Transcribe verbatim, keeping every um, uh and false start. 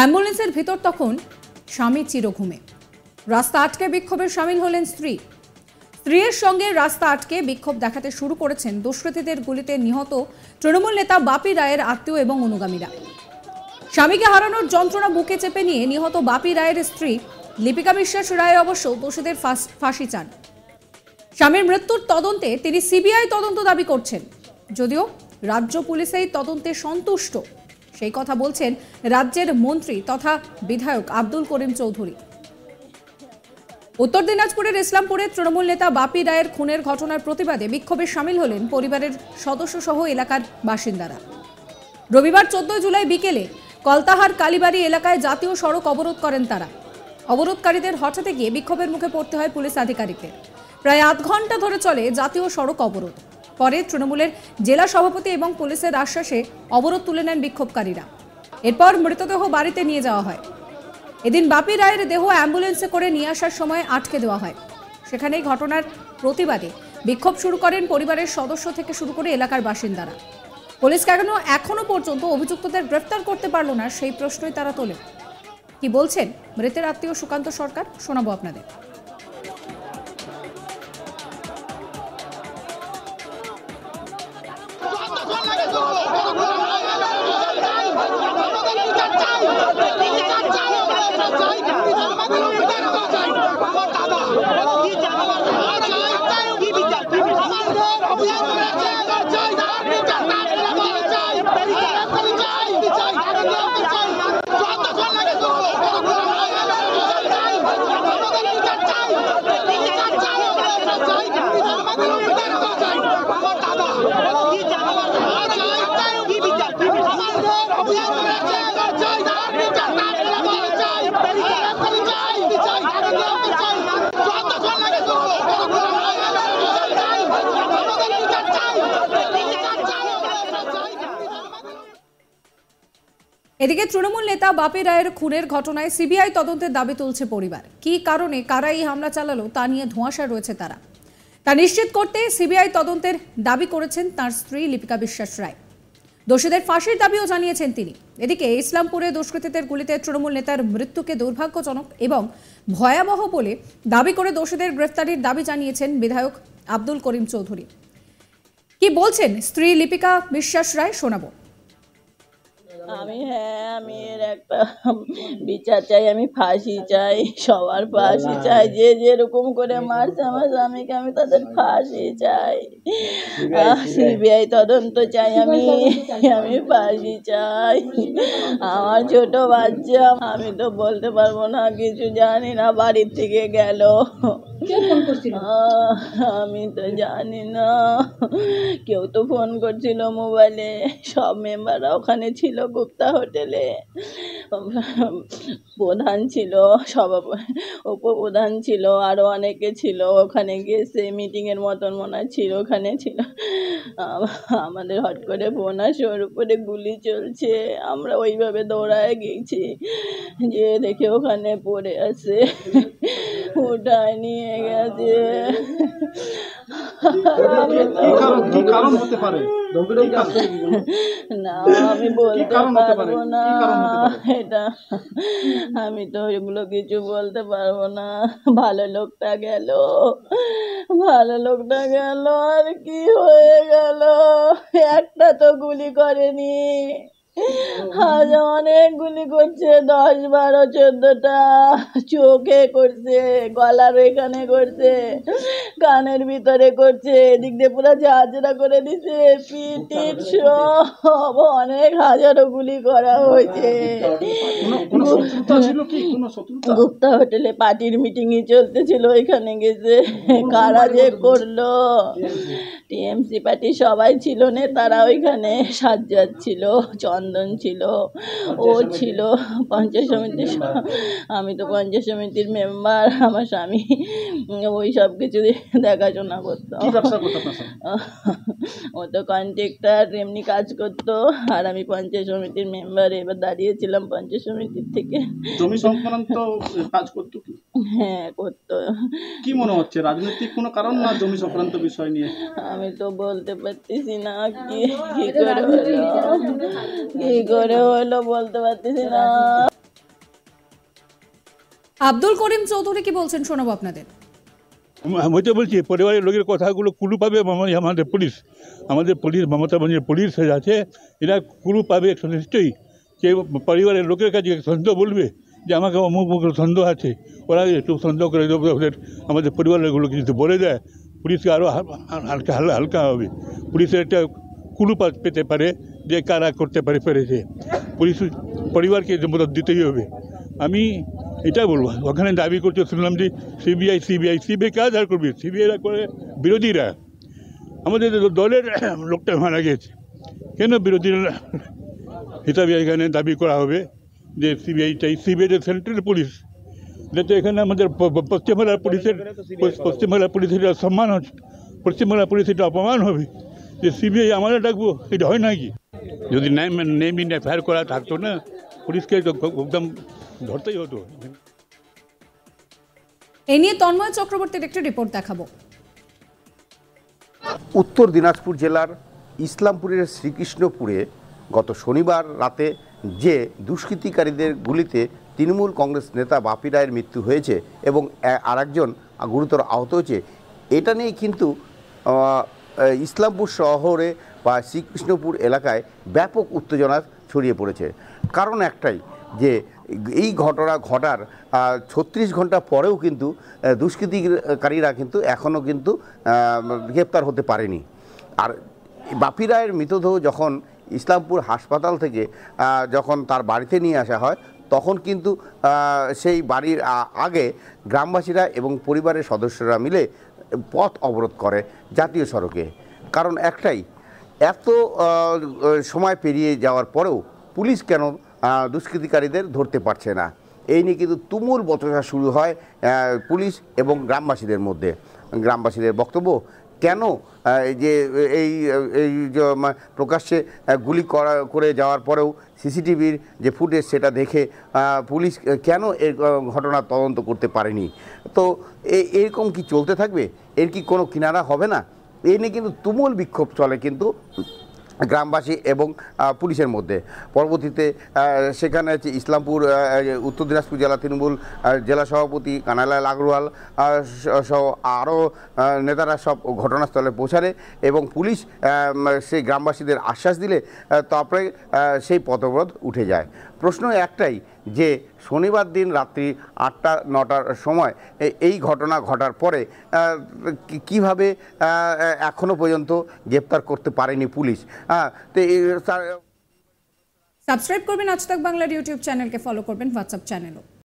অ্যাম্বুলেন্সের ভিতর তখন স্বামী চিরঘুমে। রাস্তা আটকে বিক্ষোভে সামিল হলেন স্ত্রী। স্ত্রীর সঙ্গে রাস্তা আটকে বিক্ষোভ দেখাতে শুরু করেছেন দুষ্কৃতীদের গুলিতে নিহত তৃণমূল নেতা বাপি রায়ের আত্মীয় এবং অনুগামীরা। স্বামীকে হারানোর যন্ত্রণা বুকে চেপে নিয়ে নিহত বাপি রায়ের স্ত্রী লিপিকা বিশ্বাস রায় অবশ্য দোষীদের ফাঁসি চান। স্বামীর মৃত্যুর তদন্তে তিনি সিবিআই তদন্ত দাবি করছেন, যদিও রাজ্য পুলিশ এই তদন্তে সন্তুষ্ট, সেই কথা বলছেন রাজ্যের মন্ত্রী তথা বিধায়ক আবদুল করিম চৌধুরী। উত্তর দিনাজপুরের ইসলামপুরে তৃণমূল নেতা বাপি রায়ের খুনের ঘটনার প্রতিবাদে বিক্ষোভে সামিল হলেন পরিবারের সদস্যসহ এলাকার বাসিন্দারা। রবিবার চোদ্দই জুলাই বিকেলে কলতাহার কালীবাড়ি এলাকায় জাতীয় সড়ক অবরোধ করেন তারা। অবরোধকারীদের হঠাতে গিয়ে বিক্ষোভের মুখে পড়তে হয় পুলিশ আধিকারিকদের। প্রায় আধ ঘন্টা ধরে চলে জাতীয় সড়ক অবরোধ। পরে তৃণমূলের জেলা সভাপতি এবং পুলিশের আশ্বাসে অবরোধ তুলে নেন বিক্ষোভকারীরা। এরপর মৃতদেহ বাড়িতে নিয়ে যাওয়া হয়। এদিন বাপি রায়ের দেহ অ্যাম্বুলেন্সে করে নিয়ে আসার সময় আটকে দেওয়া হয়। সেখানেই ঘটনার প্রতিবাদে বিক্ষোভ শুরু করেন পরিবারের সদস্য থেকে শুরু করে এলাকার বাসিন্দারা। পুলিশ কেন এখনো পর্যন্ত অভিযুক্তদের গ্রেফতার করতে পারল না, সেই প্রশ্নই তারা তোলে। কি বলছেন মৃতের আত্মীয় সুকান্ত সরকার, শোনাবো আপনাদের। এদিকে তৃণমূল নেতা বাপি রায়ের খুনের ঘটনায় সিবিআই তদন্তের দাবি তুলছে পরিবার। কি কারণে, কারা এই হামলা চালালো তা নিয়ে ধোঁয়াশা রয়েছে তারা। তা নিশ্চিত করতে সিবিআই তদন্তের দাবি করেছেন তার স্ত্রী লিপিকা বিশ্বাস রায়। দোষীদের ফাঁসির দাবিও জানিয়েছেন তিনি। এদিকে ইসলামপুরে দুষ্কৃতীদের গুলিতে তৃণমূল নেতার মৃত্যুকে দুর্ভাগ্যজনক এবং ভয়াবহ বলে দাবি করে দোষীদের গ্রেফতারির দাবি জানিয়েছেন বিধায়ক আবদুল করিম চৌধুরী। কি বলছেন স্ত্রী লিপিকা বিশ্বাস রায়, শোনাবো। আমি হ্যাঁ আমি এর একটা বিচার চাই, আমি ফাঁসি চাই, সবার ফাঁসি চাই। যে যেরকম করে মারছে আমার স্বামীকে, আমি তাদের ফাঁসি চাই। সিবিআই তদন্ত চাই, আমি আমি ফাঁসি চাই। আমার ছোট বাচ্চা, আমি তো বলতে পারবো না, কিছু জানি না। বাড়ির থেকে গেল, আমি তো জানি না। কেউ তো ফোন করছিল মোবাইলে, সব মেম্বাররা ওখানে ছিল গুপ্তা হোটেলে। প্রধান ছিল, সভাপতি, উপপ্রধান ছিল, আরও অনেকে ছিল। ওখানে গিয়ে সে মিটিংয়ের মতন মনে ছিল, ওখানে ছিল। আমাদের হট করে ফোন আসে, ওর উপরে গুলি চলছে। আমরা ওইভাবে দৌড়ায় গেছি, যে দেখে ওখানে পড়ে আছে, ওটাই নিয়ে গেছে। না, আমি বলতে পারবো না এটা, আমি তো ওইগুলো কিছু বলতে পারবো না। ভালো লোকটা গেল, ভালো লোকটা গেল, আর কি হয়ে গেল? একটা তো গুলি করেনি, আজ অনেক গুলি করছে, দশ বারো চোদ্দটা। চোখে করছে, গলার এখানে করছে, কানের ভিতরে করছে, এদিক দিয়ে পুরো ঝাঁঝরা করে দিছে, পিটির সব অনেক হাজারো গুলি করা হয়েছে। গুপ্তা হোটেলে পার্টির মিটিংই চলতেছিল, ওইখানে গেছে। কারা যে করলো, টিএমসি পার্টি সবাই ছিল না, তারা ওইখানে সাজ্জাদ ছিল, চন্দন ছিল, ও ছিল পঞ্চায়েত সমিতির। আমি তো পঞ্চায়েত সমিতির মেম্বার, আমার স্বামী ওই সব কিছু দেখাশোনা করতো। ও তো কন্ট্রাক্টর, এমনি কাজ করতো, আর আমি পঞ্চায়েত সমিতির মেম্বার। এবার দাঁড়িয়েছিলাম পঞ্চায়েত সমিতির থেকে। জমি সংক্রান্ত কাজ করতো কি? হ্যাঁ করতো। কি মনে হচ্ছে, রাজনৈতিক কোনো কারণ না জমি সংক্রান্ত বিষয় নিয়ে? আমি তো বলতে পারতেছি না কি কি করে হলো, কি করে হলো বলতে পারতেছি না। আবদুল করিম চৌধুরী কি বলছেন শোনাবো আপনাদের। আমি তো বলছি পরিবারের লোকের কথাগুলো কুলু পাবে আমাদের পুলিশ, আমাদের পুলিশ মমতা বন্দ্যোপাধ্যায়ের পুলিশ আছে, এরা কুলু পাবে একশো নিশ্চয়ই। যে পরিবারের লোকের কাছে সন্দেহ বলবে যে আমাকে অমুক মুখ সন্দেহ আছে, ওরা একটু সন্দেহ করে আমাদের পরিবারগুলো কিছু বলে দেয়, পুলিশকে আরও হালকা হালকা হবে। পুলিশের একটা কুলু পেতে পারে যে কারা করতে পারে পেরেছে, পুলিশ পরিবারকে মদত দিতেই হবে। আমি এটা বলবো, ওখানে দাবি করতে শুনলাম যে সিবিআই সিবিআই সিবিআই কাজ আর করবে, সিবিআইরা করে বিরোধীরা। আমাদের দলের লোকটা মারা গেছে, কেন বিরোধীরা হিসাবে এখানে দাবি করা হবে যে সিবিআইটাই সিবিআই যে সেন্ট্রাল পুলিশ, এটা তো এখানে আমাদের পশ্চিমবাংলার পুলিশের পশ্চিমবাংলার পুলিশের সম্মান হচ্ছে, পশ্চিমবাংলার পুলিশ এটা অপমান হবে যে সিবিআই আমরা ডাকবো, এটা হয় নাকি? যদি নেম ইন এফআইআর করা থাকতো না পুলিশকে একদম ধরতেই হতো। এ নিয়ে তন্ময় চক্রবর্তীর একটা রিপোর্ট দেখাবো। উত্তর দিনাজপুর জেলার ইসলামপুরের শ্রীকৃষ্ণপুরে গত শনিবার রাতে যে দুষ্কৃতিকারীদের গুলিতে তৃণমূল কংগ্রেস নেতা বাপি রায়ের মৃত্যু হয়েছে এবং আর একজন গুরুতর আহত হয়েছে, এটা নিয়ে কিন্তু ইসলামপুর শহরে বা শ্রীকৃষ্ণপুর এলাকায় ব্যাপক উত্তেজনা ছড়িয়ে পড়েছে। কারণ একটাই যে এই ঘটনা ঘটার ছত্রিশ ঘন্টা পরেও কিন্তু দুষ্কৃতিকারীরা কিন্তু এখনও কিন্তু গ্রেপ্তার হতে পারেনি। আর বাপি রায়ের মৃতদেহ যখন ইসলামপুর হাসপাতাল থেকে যখন তার বাড়িতে নিয়ে আসা হয়, তখন কিন্তু সেই বাড়ির আগে গ্রামবাসীরা এবং পরিবারের সদস্যরা মিলে পথ অবরোধ করে জাতীয় সড়কে। কারণ একটাই, এত সময় পেরিয়ে যাওয়ার পরেও পুলিশ কেন দুষ্কৃতিকারীদের ধরতে পারছে না, এই নিয়ে কিন্তু তুমুল বচসা শুরু হয় পুলিশ এবং গ্রামবাসীদের মধ্যে। গ্রামবাসীদের বক্তব্য, কেন যে এই এই প্রকাশ্যে গুলি করা করে যাওয়ার পরেও সিসিটিভির যে ফুটেজ সেটা দেখে পুলিশ কেন এর ঘটনা তদন্ত করতে পারেনি? তো এরকম কি চলতে থাকবে? এর কি কোনো কিনারা হবে না? এই নিয়ে কিন্তু তুমুল বিক্ষোভ চলে কিন্তু গ্রামবাসী এবং পুলিশের মধ্যে। পরবর্তীতে সেখানে হচ্ছে ইসলামপুর উত্তর দিনাজপুর জেলা তৃণমূল জেলা সভাপতি কানালাল আগরওয়াল সহ আরও নেতারা সব ঘটনাস্থলে পৌঁছালে এবং পুলিশ সেই গ্রামবাসীদের আশ্বাস দিলে তারপরে সেই পথ অবরোধ উঠে যায়। প্রশ্ন একটাই যে শনিবার দিন রাত্রি আটটা নটার সময় এই ঘটনা ঘটার পরে কিভাবে এখনো পর্যন্ত গ্রেপ্তার করতে পারেনি পুলিশ? সাবস্ক্রাইব করবেন আজ তাক বাংলার ইউটিউব চ্যানেলকে, ফলো করবেন হোয়াটসঅ্যাপ চ্যানেলও।